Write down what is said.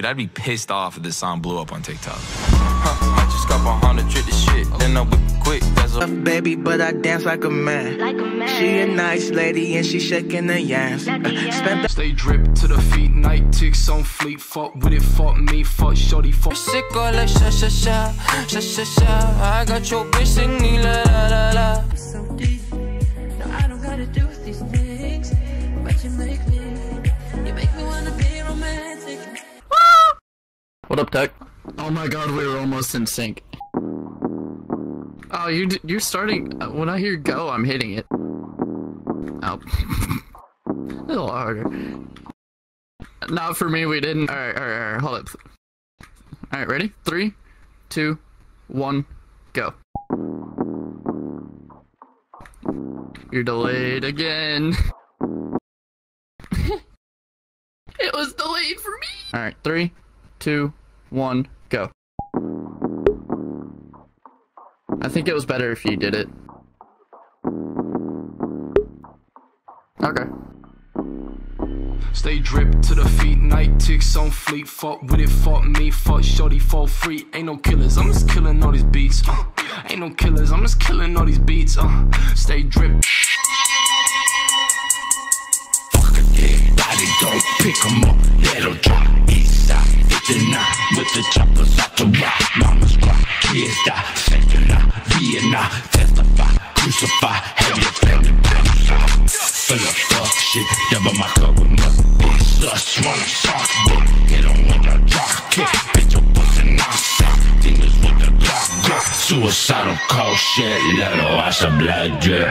Dude, I'd be pissed off if this song blew up on TikTok. I just got my 100 this shit, then I whip quick. That's a baby, but I dance like a man. She a nice lady and she shaking her yams. Stay drip to the feet, night ticks on fleet. Fuck with it, fuck me, fuck shorty, fuck. Sick or like sha sha sha, sha sha sha. I got your bitch singing la la la la. It's so deep, no, I don't gotta do these things, but you make me wanna be romantic. What up, Tech? Oh my god, we were almost in sync. Oh, you're starting... When I hear go, I'm hitting it. Oh. A little harder. Not for me, we didn't. Alright, hold up. Alright, ready? 3, 2, 1, go. You're delayed again. It was delayed for me! Alright, 3, 2, 1, go. I think it was better if you did it. Okay. Stay drip to the feet, night ticks on fleet. Fuck with it, fuck me, fuck shorty, fall free. Ain't no killers, I'm just killing all these beats. Ain't no killers, I'm just killing all these beats. Stay drip. Fuck a dead body, don't pick them up, let them drop. East side, it's the night with the choppers out the rock. Mama's cry, kids die, second eye, Vietnam, testify, crucify, have your family down south. Full of fuck shit, double my cup with my bitch. Lust wanna shock, bitch, you don't want a jock kick. Bitch, your pussy not stop, fingers with the Glock drop. Suicidal call shit, let her watch her blood drip.